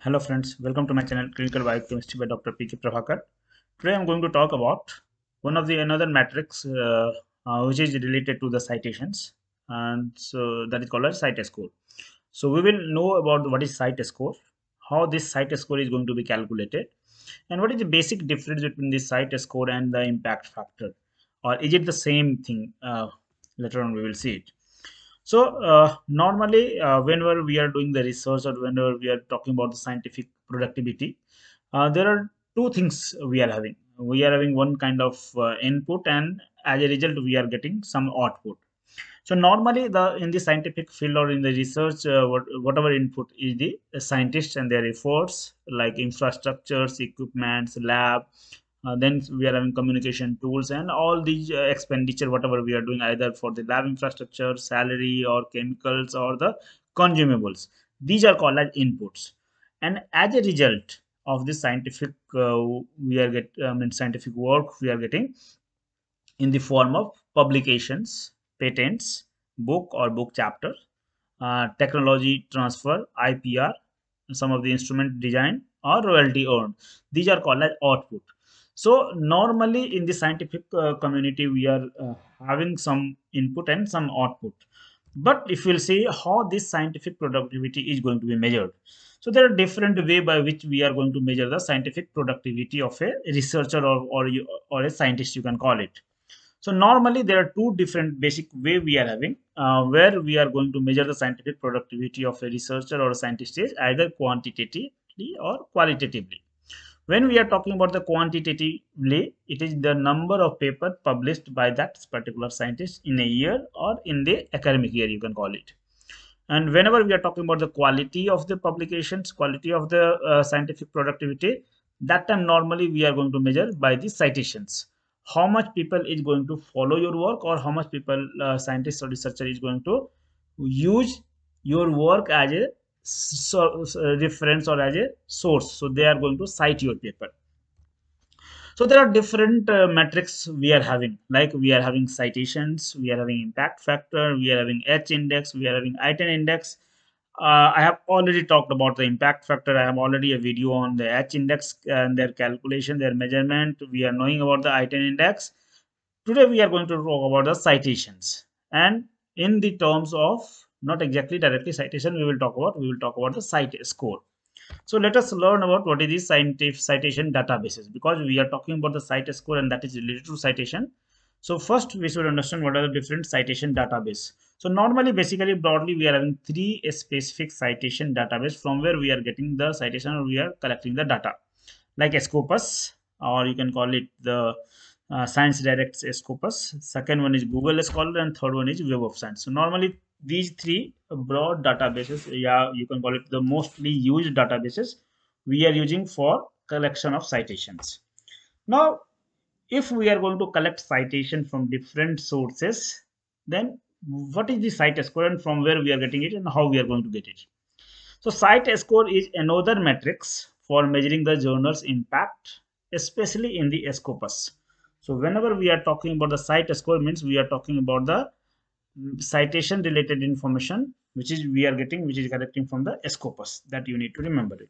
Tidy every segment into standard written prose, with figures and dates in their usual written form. Hello friends, welcome to my channel Clinical Biochemistry by Dr. P.K. Prabhakar. Today I am going to talk about one of the another matrix which is related to the citations, and so that is called a CITA score. So we will know about what is CITA score, how this CITA score is going to be calculated, and what is the basic difference between the CITA score and the impact factor, or is it the same thing? Later on we will see it. So normally whenever we are doing the research or whenever we are talking about the scientific productivity, there are two things we are having. We are having one kind of input, and as a result we are getting some output. So normally in the scientific field or in the research, whatever input is the scientists and their efforts, like infrastructures, equipments, lab. Then we are having communication tools and all these expenditure whatever we are doing, either for the lab infrastructure, salary, or chemicals, or the consumables. These are called as inputs, and as a result of this scientific scientific work we are getting in the form of publications, patents, book or book chapter, technology transfer, IPR, some of the instrument design, or royalty earned. These are called as output. So normally in the scientific community we are having some input and some output. But if we'll see how this scientific productivity is going to be measured. So there are different ways by which we are going to measure the scientific productivity of a researcher or a scientist, you can call it. So normally there are two different basic ways we are having where we are going to measure the scientific productivity of a researcher or a scientist is either quantitatively or qualitatively. When we are talking about the quantitatively, it is the number of papers published by that particular scientist in a year or in the academic year, you can call it. And whenever we are talking about the quality of the publications, quality of the scientific productivity, that time normally we are going to measure by the citations. How much people is going to follow your work, or how much people, scientist or researcher is going to use your work as a reference or as a source. So they are going to cite your paper. So there are different metrics we are having, like we are having citations, we are having impact factor, we are having H index, we are having I10 index. I have already talked about the impact factor. I have already a video on the H index and their calculation, their measurement. We are knowing about the I10 index. Today we are going to talk about the citations, and in the terms of not exactly directly citation we will talk about. We will talk about the CITA score. So let us learn about what is the scientific citation databases, because we are talking about the CITA score and that is related to citation. So first we should understand what are the different citation database. So normally basically broadly we are having three specific citation database from where we are getting the citation or we are collecting the data, like Scopus, or you can call it the Science Direct's Scopus. Second one is Google Scholar, and third one is Web of Science. So normally these three broad databases, you can call it the mostly used databases we are using for collection of citations. Now if we are going to collect citation from different sources, then what is the CITA score and from where we are getting it and how we are going to get it? So CITA score is another matrix for measuring the journal's impact, especially in the Scopus. So whenever we are talking about the CITA score, means we are talking about the citation related information which is we are getting, which is collecting from the Scopus, that you need to remember it.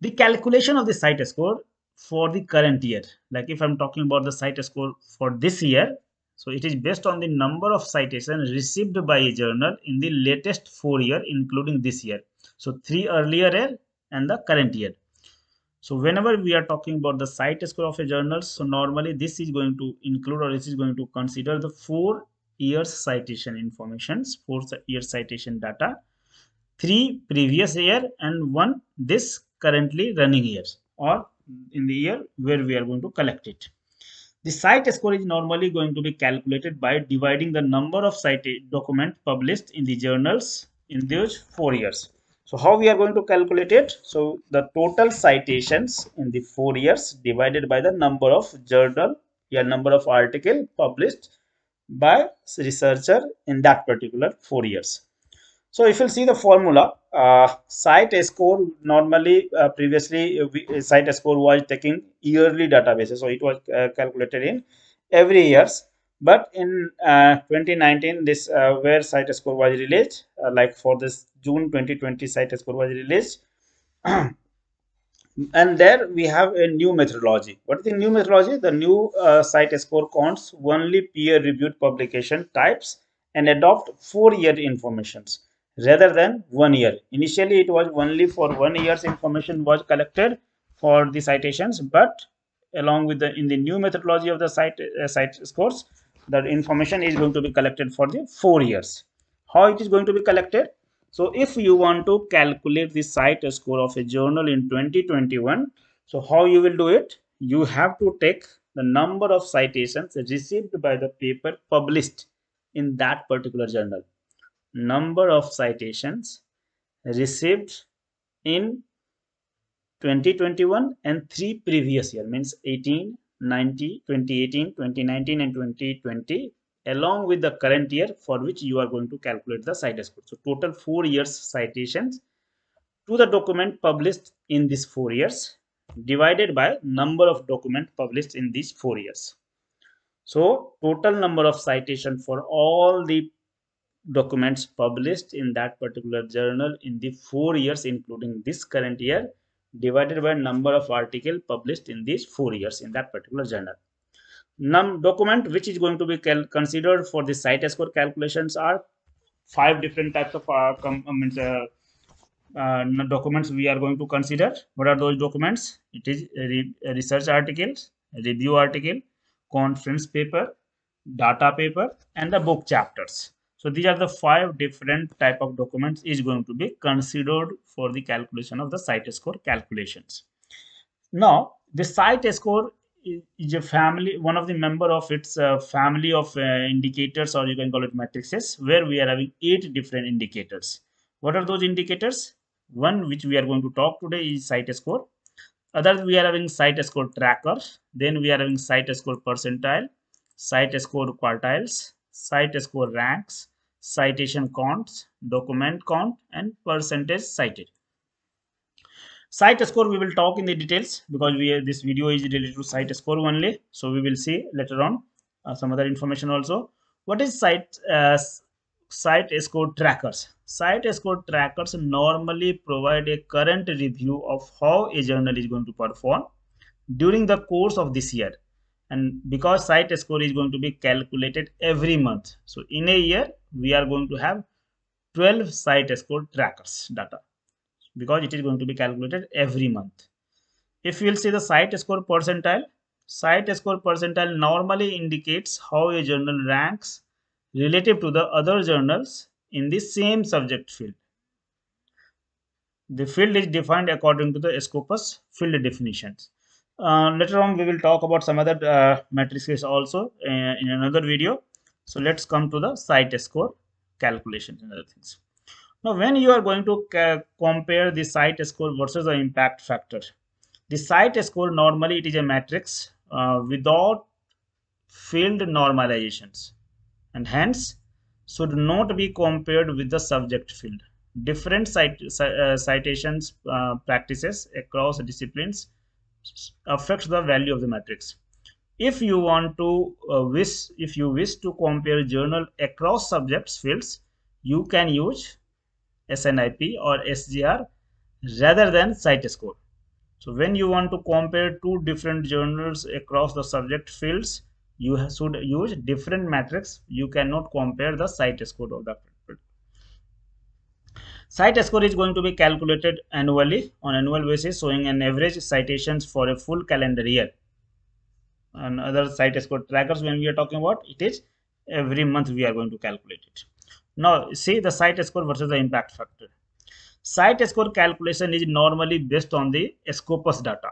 The calculation of the CITA score for the current year, like if I'm talking about the CITA score for this year, so it is based on the number of citations received by a journal in the latest 4 years, including this year. So 3 earlier year and the current year. So whenever we are talking about the CITA score of a journal, so normally this is going to include, or this is going to consider the 4 years citation informations, 4 years citation data, 3 previous year and 1 this currently running years, or in the year where we are going to collect it. The CITA score is normally going to be calculated by dividing the number of cited documents published in the journals in those 4 years. So how we are going to calculate it? So the total citations in the 4 years divided by the number of journal, your number of article published by researcher in that particular 4 years. So if you'll see the formula, CITA score normally previously CITA score was taking yearly databases, so it was calculated in every years. But in 2019, this where CITA score was released, like for this June 2020 CITES score was released. And there we have a new methodology. What is the new methodology? The new CITES score counts only peer-reviewed publication types and adopt 4-year informations rather than 1 year. Initially, it was only for 1 year's information was collected for the citations, but along with in the new methodology of the CITES scores, the information is going to be collected for the 4 years. How it is going to be collected? So if you want to calculate the CITES score of a journal in 2021, so how you will do it? You have to take the number of citations received by the paper published in that particular journal. Number of citations received in 2021 and 3 previous year, means 18, 90, 2018, 2019 and 2020, along with the current year for which you are going to calculate the CITES score. So total 4 years citations to the document published in these 4 years divided by number of document published in these 4 years. So total number of citation for all the documents published in that particular journal in the 4 years including this current year divided by number of article published in these 4 years in that particular journal. Document which is going to be considered for the CITES score calculations are 5 different types of documents we are going to consider. What are those documents? It is research articles, review article, conference paper, data paper and the book chapters. So these are the 5 different type of documents is going to be considered for the calculation of the CITES score calculations. Now the CITES score is a family, one of the member of its family of indicators, or you can call it matrices, where we are having 8 different indicators. What are those indicators? One which we are going to talk today is CITES score. Others we are having CITES score tracker, then we are having CITES score percentile, CITES score quartiles, CITES score ranks, citation counts, document count and percentage cited. CITES score we will talk in the details because this video is related to CITES score only. So we will see later on some other information also. What is CITES score trackers? CITES score trackers normally provide a current review of how a journal is going to perform during the course of this year. And because CITES score is going to be calculated every month, so in a year we are going to have 12 CITES score trackers data, because it is going to be calculated every month. If you will see the CITES score percentile, CITES score percentile normally indicates how a journal ranks relative to the other journals in the same subject field. The field is defined according to the Scopus field definitions. Later on we will talk about some other matrices also in another video. So let's come to the CITES score calculations and other things. Now, when you are going to compare the CITES score versus the impact factor, the CITES score normally it is a matrix without field normalizations and hence should not be compared with the subject field. Different citations practices across disciplines affects the value of the matrix. If you want to wish to compare journal across subjects fields, you can use SNIP or SGR rather than CITES score. So when you want to compare 2 different journals across the subject fields, you should use different matrix. You cannot compare the CITES score of that. CITES score is going to be calculated annually on annual basis, showing an average citations for a full calendar year. And other CITES score trackers, when we are talking about, it is every month we are going to calculate it. Now see the CITES score versus the impact factor. CITES score calculation is normally based on the Scopus data.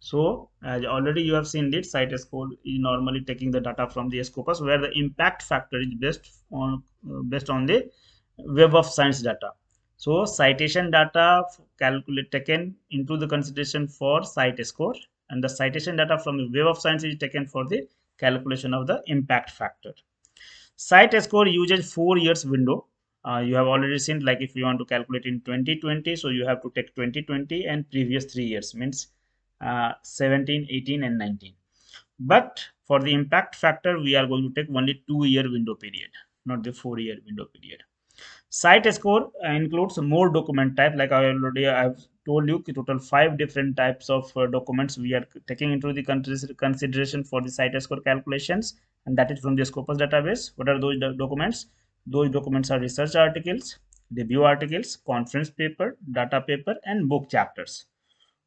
So as already you have seen it, CITES score is normally taking the data from the Scopus, where the impact factor is based on the Web of Science data. So citation data taken into the consideration for CITES score, and the citation data from the Web of Science is taken for the calculation of the impact factor. CITES score uses 4 years window. You have already seen, like if you want to calculate in 2020, so you have to take 2020 and previous 3 years, means 17, 18 and 19. But for the impact factor, we are going to take only 2-year window period, not the 4-year window period. Site score includes more document type. Like I've told you, total 5 different types of documents we are taking into the consideration for the site score calculations, and that is from the Scopus database. What are those documents? Those documents are research articles, review articles, conference paper, data paper, and book chapters.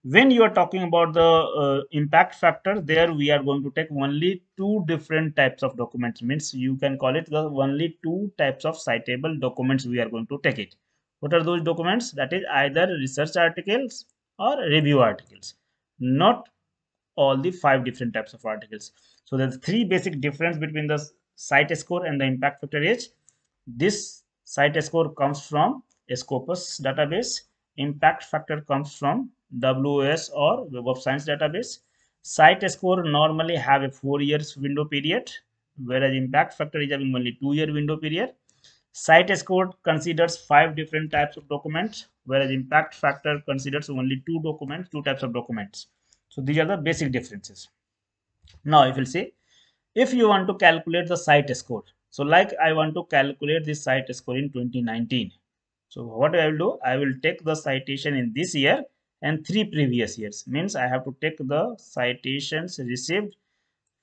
When you are talking about the impact factor, there we are going to take only 2 different types of documents. Means you can call it the only 2 types of citable documents we are going to take it. What are those documents? That is either research articles or review articles, not all the 5 different types of articles. So there's 3 basic difference between the site score and the impact factor is this site score comes from Scopus database, impact factor comes from WOS or Web of Science database. Site score normally have a 4-year window period, whereas impact factor is having only 2-year window period. Site score considers 5 different types of documents, whereas impact factor considers only 2 types of documents. So these are the basic differences. Now if you'll see, if you want to calculate the site score, so like I want to calculate this site score in 2019. So what I will do, I will take the citation in this year and 3 previous years. Means I have to take the citations received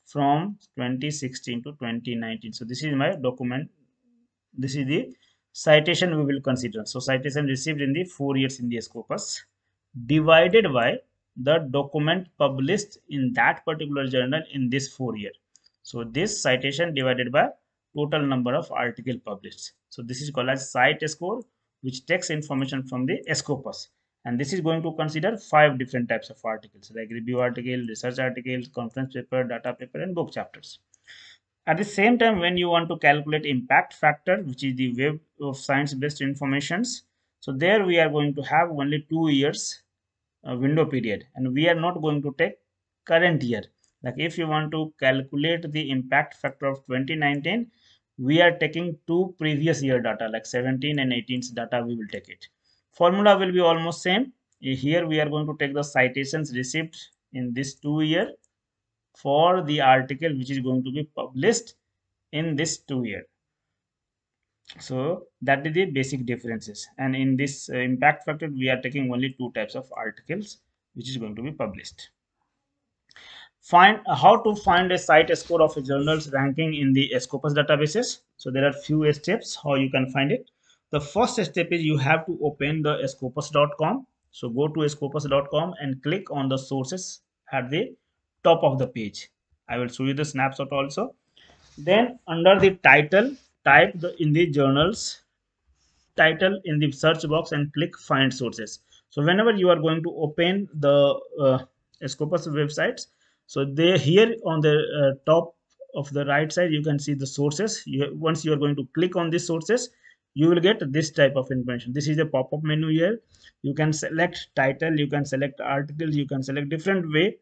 from 2016 to 2019. So this is my document. This is the citation we will consider. So citation received in the 4 years in the Scopus divided by the document published in that particular journal in this 4 year. So this citation divided by total number of article published. So this is called as site score, which takes information from the Scopus. And this is going to consider 5 different types of articles, like review article, research articles, conference paper, data paper, and book chapters. At the same time, when you want to calculate impact factor, which is the Web of Science based informations, so there we are going to have only 2 years window period, and we are not going to take current year. Like if you want to calculate the impact factor of 2019, we are taking 2 previous year data, like 17 and 18's data we will take it. Formula will be almost same. Here we are going to take the citations received in this 2 year for the article which is going to be published in this 2 year. So that is the basic differences. And in this impact factor, we are taking only 2 types of articles which is going to be published. Find how to find a site score of a journal's ranking in the Scopus databases. So there are few steps how you can find it. The first step is you have to open the Scopus.com. So go to Scopus.com and click on the sources at the top of the page. I will show you the snapshot also. Then under the title, type in the journal's title in the search box and click find sources. So whenever you are going to open the Scopus websites, so here on the top of the right side, you can see the sources. Once you are going to click on these sources, you will get this type of information. This is a pop-up menu here. You can select title, you can select article, you can select different way.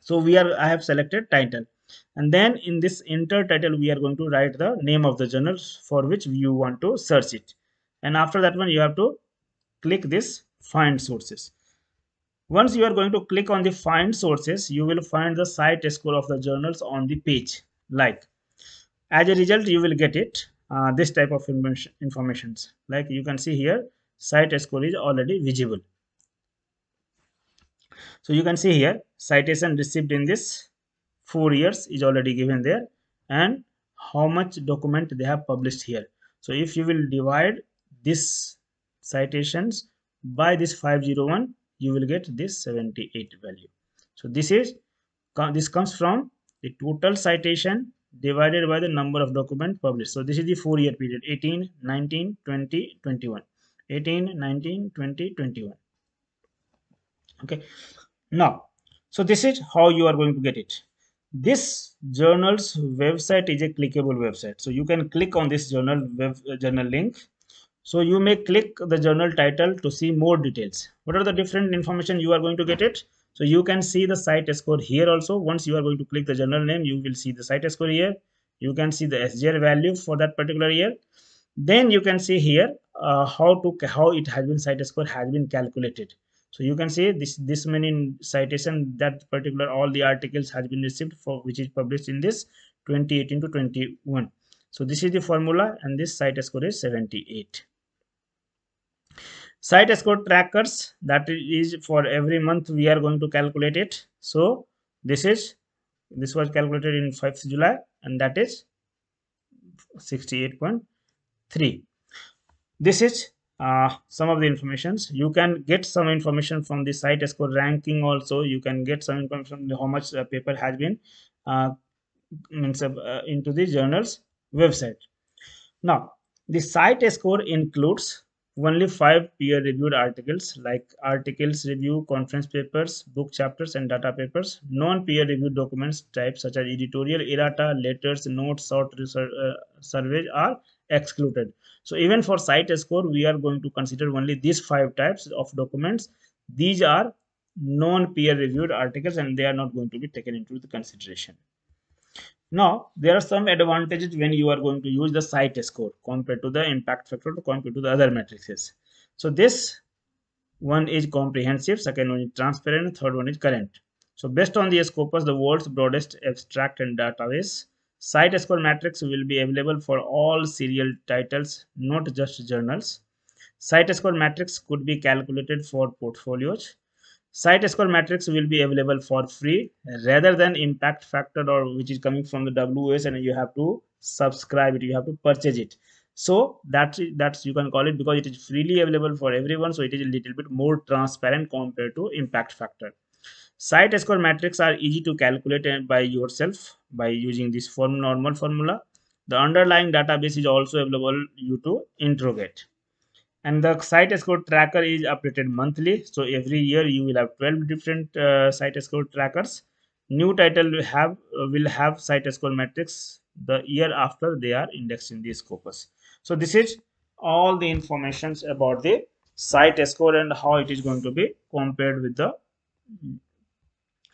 So I have selected title, and then in this enter title we are going to write the name of the journal for which you want to search it, and after that one you have to click this find sources. Once you are going to click on the find sources, you will find the site score of the journals on the page. Like as a result you will get it this type of informations. Like you can see here, site score is already visible. So you can see here, citation received in this 4 years is already given there, and how much document they have published here. So if you will divide this citations by this 501, you will get this 78 value. So this comes from the total citation divided by the number of document published. So this is the 4 year period, 18, 19, 20, 21. 18, 19, 20, 21. Okay. Now, so this is how you are going to get it. This journal's website is a clickable website. So you can click on this journal link. So you may click the journal title to see more details. What are the different information you are going to get it? So you can see the site score here also. Once you are going to click the journal name, you will see the site score here. You can see the SGR value for that particular year. Then you can see here how it has been site score has been calculated. So you can see this many citation, that particular all the articles has been received for which is published in this 2018 to 21. So this is the formula, and this site score is 78. Site score trackers, that is for every month we are going to calculate it. So this was calculated in 5th July, and that is 68.3. This is some of the informations. You can get some information from the site score ranking also. You can get some information how much paper has been into the journal's website. Now the site score includes only 5 peer-reviewed articles, like articles review, conference papers, book chapters, and data papers. Non-peer-reviewed documents types such as editorial errata, letters, notes, short research, surveys are excluded. So even for site score, we are going to consider only these 5 types of documents. These are non-peer-reviewed articles, and they are not going to be taken into the consideration. Now there are some advantages when you are going to use the site score compared to the impact factor, compared to the other matrices. So this one is comprehensive, second one is transparent, third one is current. So based on the Scopus, the world's broadest abstract and database, site score matrix will be available for all serial titles, not just journals. Site score matrix could be calculated for portfolios. Site score matrix will be available for free rather than impact factor, or which is coming from the WS, and you have to subscribe it, you have to purchase it. So that's you can call it, because it is freely available for everyone. So it is a little bit more transparent compared to impact factor. Site score matrix are easy to calculate by yourself by using this normal formula. The underlying database is also available you to interrogate. And the site score tracker is updated monthly. So every year you will have 12 different site score trackers. New title will have site score matrix the year after they are indexed in the Scopus. So this is all the informations about the site score and how it is going to be compared with the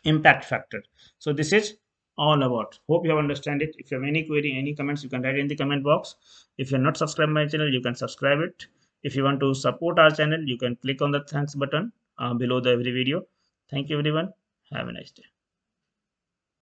impact factor. So this is all about. Hope you have understand it. If you have any query, any comments, you can write in the comment box. If you are not subscribed to my channel, you can subscribe it. If you want to support our channel, you can click on the thanks button below every video. Thank you everyone. Have a nice day.